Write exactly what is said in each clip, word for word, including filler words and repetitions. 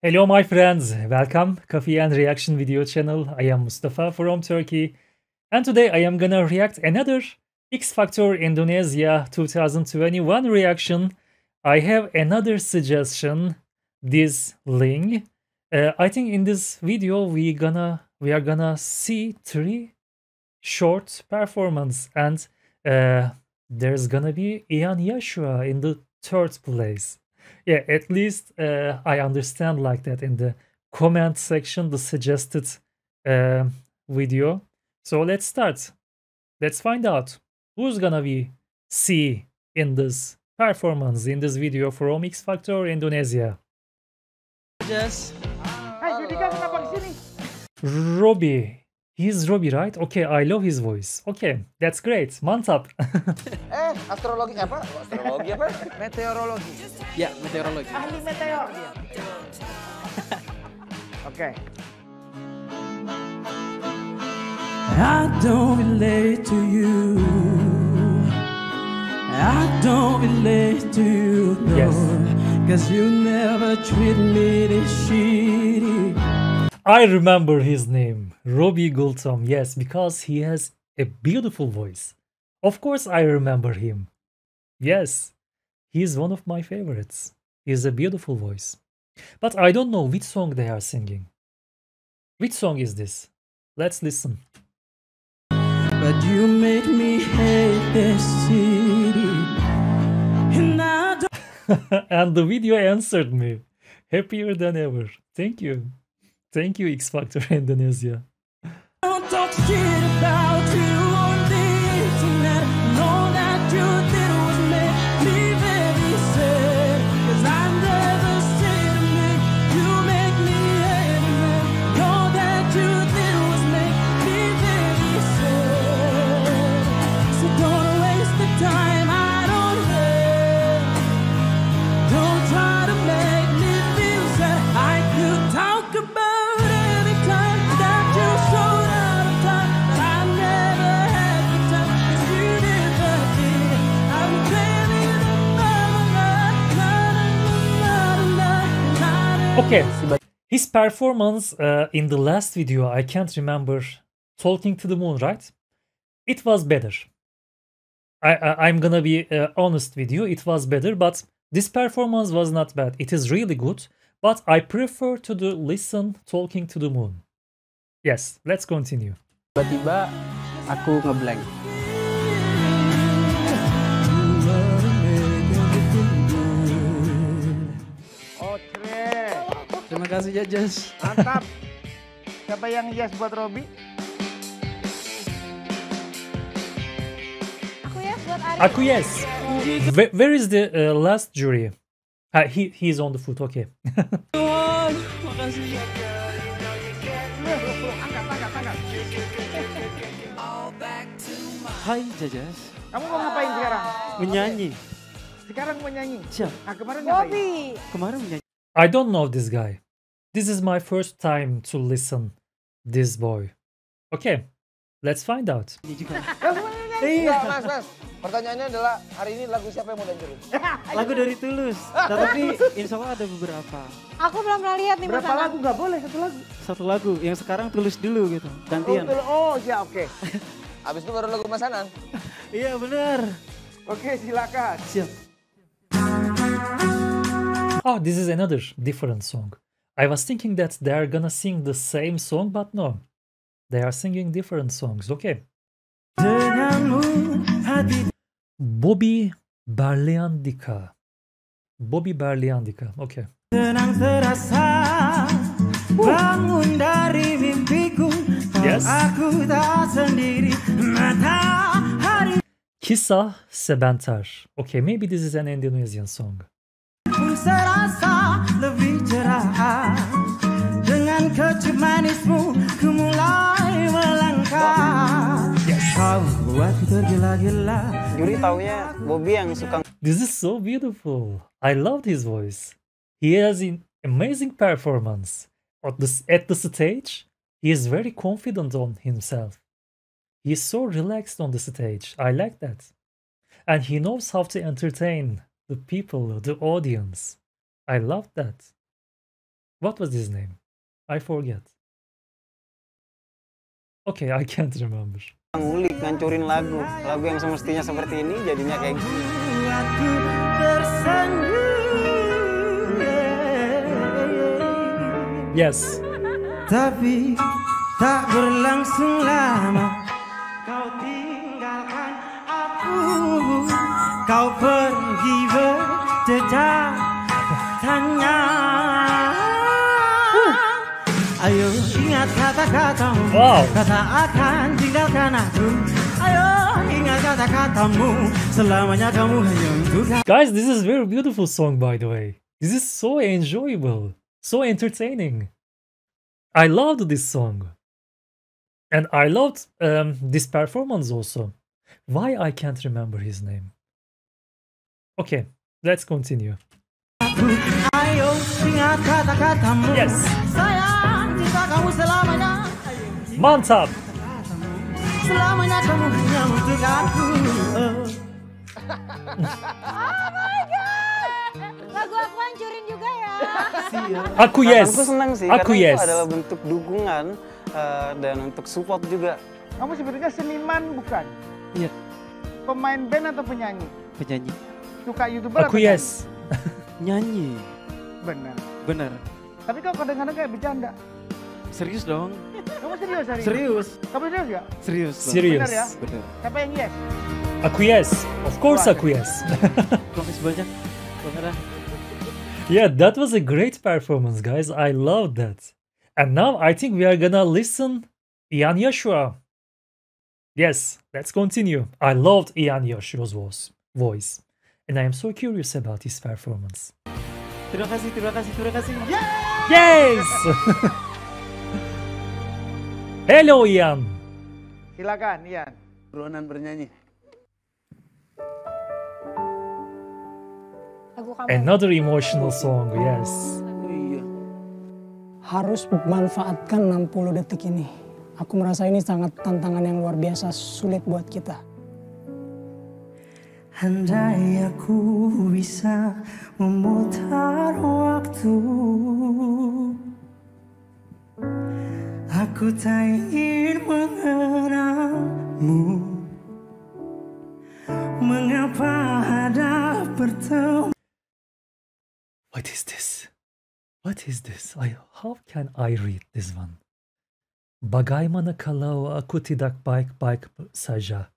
Hello my friends, welcome Coffee and Reaction video channel. I am Mustafa from Turkey and today I am gonna react another X-Factor Indonesia twenty twenty-one reaction. I have another suggestion, this link. Uh, I think in this video we gonna we are gonna see three short performance and uh, there's gonna be Iyan Yoshua in the third place. Yeah, at least uh, I understand like that in the comment section, the suggested uh, video. So let's start. Let's find out who's gonna be see in this performance, in this video from X-Factor Indonesia. Yes. Hey, Judika, kenapa di sini? Roby. He's Roby, right? Okay, I love his voice. Okay, that's great. Mantap. Eh, astrologi apa? Astrologi apa? Meteorologi. Ya, meteorologi. Ahli meteor. Okay. I don't relate to you. I don't relate to you. No. Yes. Cause you never treat me this shitty. I remember his name, Roby Gultom, yes, because he has a beautiful voice. Of course I remember him. Yes, he's one of my favorites. He has a beautiful voice. But I don't know which song they are singing. Which song is this? Let's listen. But you make me hate this city. And, I don't and the video answered me. Happier than ever. Thank you. Thank you, X-Factor Indonesia. Don't talk shit about you on the internet. Know that you did was made. Leave it be said. Cause I never said to me. You make me hate me. Know that you did was made. Leave it be said. So don't waste the time I don't have. Don't try to make me feel sad. I could talk about okay, his performance uh, in the last video, I can't remember, Talking to the Moon, right? It was better. I, I, I'm gonna be uh, honest with you, it was better, but this performance was not bad. It is really good, but I prefer to do listen Talking to the Moon. Yes, let's continue. Tiba-tiba aku ngeblank. Terima kasih ya, Jess. Mantap. Siapa yang yes buat Roby? Aku yes buat Ari. Aku yes. Where, where is the uh, last jury? Uh, he he is on the foot. Okay. Terima kasih ya. Angkat, angkat, angkat. Hai, Jess. Kamu mau ngapain sekarang? Menyanyi. Sekarang menyanyi. Siap. Ah, kemarin ngapain? Roby. Kemarin menyanyi. I don't know this guy. This is my first time to listen this boy. Okay, let's find out. Iya, Mas, Mas. Pertanyaannya adalah hari ini lagu siapa yang mau dengerin? Lagu dari Tulus. Tapi insyaallah ada beberapa. Aku belum pernah lihat nih, Mas. Berapa lagu? Gak boleh satu lagu. Satu lagu. Yang sekarang Tulus dulu gitu. Gantian. Oh, ya oke. Habis itu baru lagu Mas Anan. Iya, benar. Oke, silakan. Siap. Oh, this is another different song. I was thinking that they're gonna sing the same song, but no. They are singing different songs, okay. Boby Berliandika. Boby Berliandika, okay. Yes. Kisah Sebentar. Okay, maybe this is an Indonesian song. Serasa lebih cerah dengan kecut manismu ku mulai melangkah. Kau buatku tergila-gila. Juri taunya Boby yang suka. This is so beautiful. I loved his voice. He has an amazing performance at the at the stage. He is very confident on himself. He is so relaxed on the stage. I like that, and he knows how to entertain the people, the audience. I love that. What was his name? I forget. Okay, I can't remember. Ngulik, ngancurin lagu, lagu yang semestinya seperti ini jadinya kayak gini. Aku tersandung. Yes. Tapi tak berlangsung lama. Kau tinggalkan aku, kau pergi berdetak tanya. Ayo ingat kata-katamu, wow. Kata akan tinggalkan aku. Ayo ingat kata-katamu, selamanya kamu hanya untuk. Guys, this is a very beautiful song, by the way. This is so enjoyable, so entertaining. I loved this song. And I loved um, this performance also. Why I can't remember his name? Okay, let's continue. Yes. Mantap. Oh my God! Lagu aku hancurin juga ya. Aku yes. Aku senang sih. Aku karena yes. Itu adalah bentuk dukungan. Uh, dan untuk support juga. Kamu sebenarnya seniman bukan? Iya. Pemain band atau penyanyi? Penyanyi. Suka YouTuber aku atau yes. Nyanyi. Benar. Benar. Tapi kau kadang-kadang kayak bercanda. Serius dong. Kamu serius hari ini? Serius. Kamu serius gak? Serius. Dong. Serius. Benar ya? Benar. Siapa yang yes? Aku yes. Of course aku yes. Promise banyak. Yeah, that was a great performance, guys. I love that. And now I think we are gonna listen Iyan Yoshua. Yes, let's continue. I loved Iyan Yoshua's voice, voice, and I am so curious about his performance. Terima kasih, terima kasih, terima kasih. Yes! Hello, Iyan. Silakan, Iyan. Ronan bernyanyi. Another emotional song, yes. Harus memanfaatkan enam puluh detik ini. Aku merasa ini sangat tantangan yang luar biasa sulit buat kita. Andai aku bisa memutar waktu, aku tak ingin mengenalmu. Mengapa ada pertemuan? What is this? What is this? I, how can I read this one? Bagaimana kalau aku tidak baik-baik saja?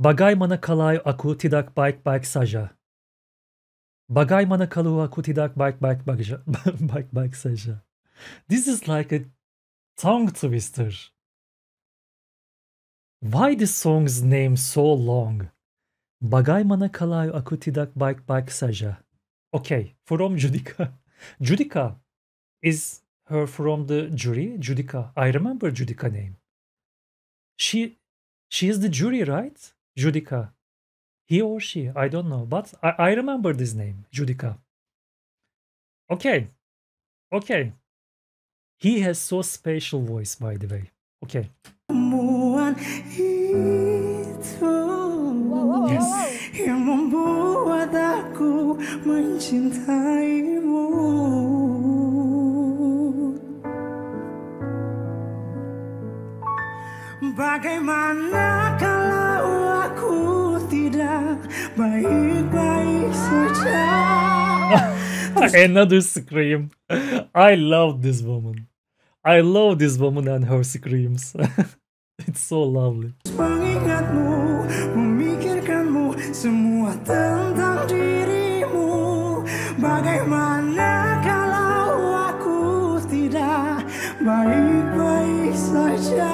Bagaimana kalau aku tidak baik-baik saja? Bagaimana kalau aku tidak baik-baik baik-baik saja? This is like a tongue twister. Why this song's name so long? Bagaimana kalau aku tidak baik-baik saja? Okay, from Judika. Judika is her from the jury. Judika, I remember Judika name. She, she is the jury, right? Judika, he or she, I don't know, but I, I remember this name, Judika. Okay, okay. He has so special voice, by the way. Okay. Yes. Yang membuat aku mencintaimu. Bagaimana kalau aku tidak baik-baik saja? Another scream. I love this woman. I love this woman and her screams. It's so lovely. Semua tentang dirimu. Bagaimana kalau aku tidak baik-baik saja?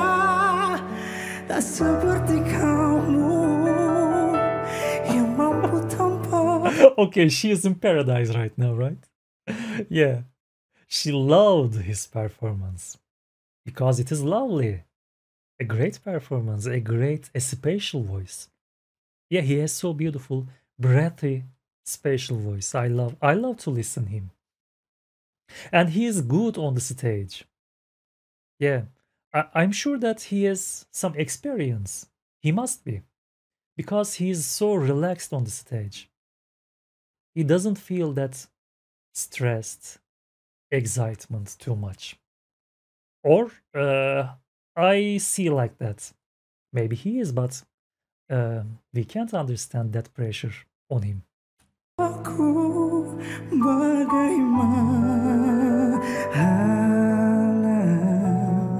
Tak seperti kamu yang mampu tanpa. Okay, she is in paradise right now, right? Yeah, she loved his performance because it is lovely. A great performance, a great, a special voice. Yeah, he has so beautiful, breathy, spatial voice. I love, I love to listen to him. And he is good on the stage. Yeah, I, I'm sure that he has some experience. He must be. Because he is so relaxed on the stage. He doesn't feel that stressed. excitement too much. Or uh, I see like that. Maybe he is, but uh, we can't understand that pressure on him.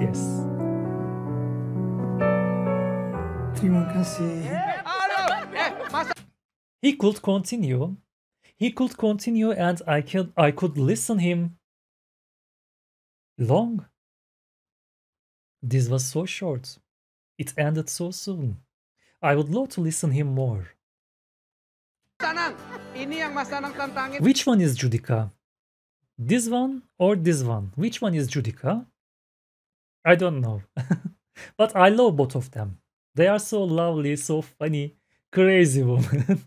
Yes. Terima kasih. He could continue. He could continue, and I could I could listen him long. This was so short. It ended so soon. I would love to listen him more. Which one is Judika? This one or this one? Which one is Judika? I don't know. But I love both of them. They are so lovely, so funny, crazy woman.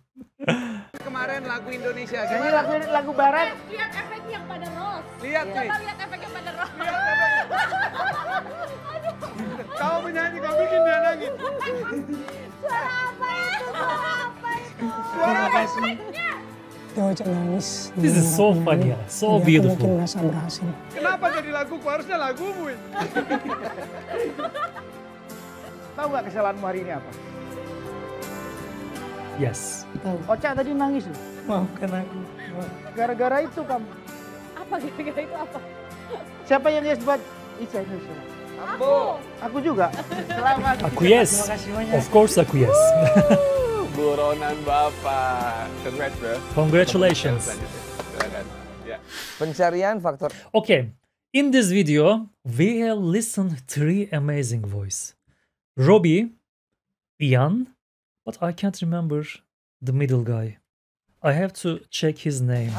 Kemarin lagu Indonesia. Lagu lagu barat. Lihat efeknya yang pada Ros. Lihat nih. Lihat efeknya pada Ros. Kamu menyanyi, kamu bikin dia nangis. Suara apa itu? Suara apa itu? Suara apa itu? Dia ucap nangis. This is so funny, so beautiful. Kenapa jadi laguku? Harusnya lagumu ini. Tahu nggak kesalahanmu hari ini apa? Yes. Ocha tadi nangis loh. Maafkan aku. Gara-gara itu kamu. Apa gara-gara itu apa? Siapa yang yes buat Iyan Yoshua? Aku. Aku juga. Selamat. Aku yes. Of course aku yes. Buronan Bapak. Congrats bro. Congratulations. Pencarian faktor. Okay. In this video, we have listened three amazing voices. Roby, Iyan. But I can't remember the middle guy. I have to check his name.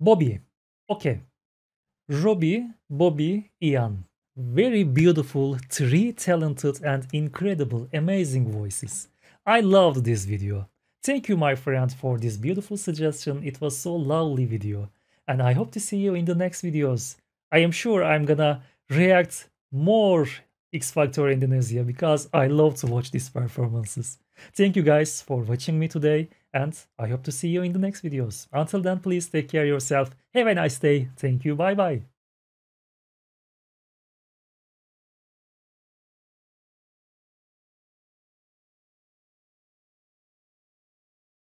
Boby. Okay. Roby, Boby, Iyan. Very beautiful, three talented and incredible, amazing voices. I loved this video. Thank you, my friend, for this beautiful suggestion. It was so lovely video. And I hope to see you in the next videos. I am sure I'm gonna react more X-Factor Indonesia because I love to watch these performances. Thank you guys for watching me today, and I hope to see you in the next videos. Until then, please take care of yourself. Have a nice day. Thank you. Bye bye.